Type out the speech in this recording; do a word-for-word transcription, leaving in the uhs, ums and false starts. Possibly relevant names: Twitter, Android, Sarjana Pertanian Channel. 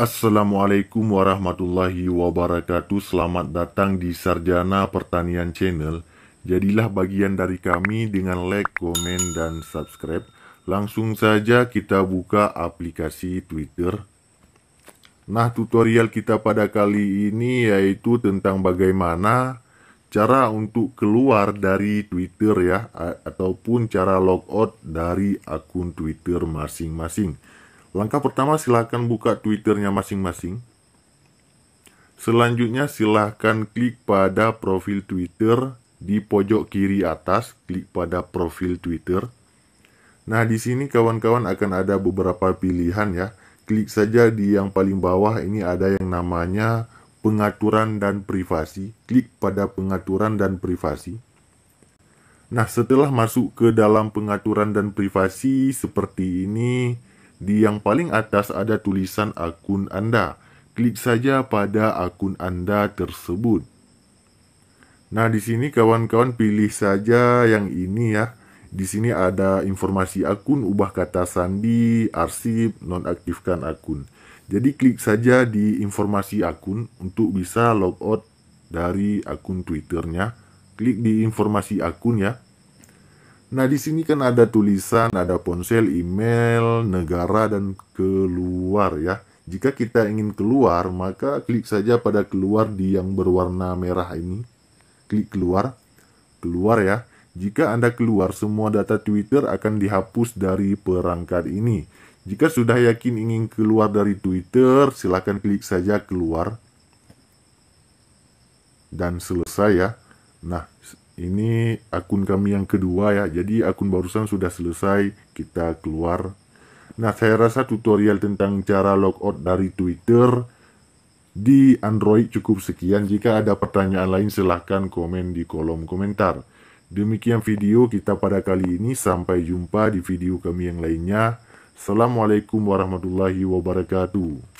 Assalamualaikum warahmatullahi wabarakatuh. Selamat datang di Sarjana Pertanian Channel. Jadilah bagian dari kami dengan like, komen, dan subscribe. Langsung saja kita buka aplikasi Twitter. Nah, tutorial kita pada kali ini yaitu tentang bagaimana cara untuk keluar dari Twitter ya, ataupun cara logout dari akun Twitter masing-masing. Langkah pertama, silahkan buka Twitternya masing-masing. Selanjutnya, silahkan klik pada profil Twitter di pojok kiri atas. Klik pada profil Twitter. Nah, di sini kawan-kawan akan ada beberapa pilihan ya. Klik saja di yang paling bawah, ini ada yang namanya pengaturan dan privasi. Klik pada pengaturan dan privasi. Nah, setelah masuk ke dalam pengaturan dan privasi seperti ini, di yang paling atas ada tulisan akun Anda. Klik saja pada akun Anda tersebut. Nah, di sini kawan-kawan pilih saja yang ini ya. Di sini ada informasi akun, ubah kata sandi, arsip, nonaktifkan akun. Jadi klik saja di informasi akun untuk bisa logout dari akun Twitternya. Klik di informasi akun ya. Nah, di sini kan ada tulisan, ada ponsel, email, negara, dan keluar ya. Jika kita ingin keluar, maka klik saja pada keluar di yang berwarna merah ini. Klik keluar. Keluar ya. Jika Anda keluar, semua data Twitter akan dihapus dari perangkat ini. Jika sudah yakin ingin keluar dari Twitter, silakan klik saja keluar. Dan selesai ya. Nah, ini akun kami yang kedua ya, jadi akun barusan sudah selesai, kita keluar. Nah, saya rasa tutorial tentang cara logout dari Twitter di Android cukup sekian. Jika ada pertanyaan lain, silahkan komen di kolom komentar. Demikian video kita pada kali ini, sampai jumpa di video kami yang lainnya. Assalamualaikum warahmatullahi wabarakatuh.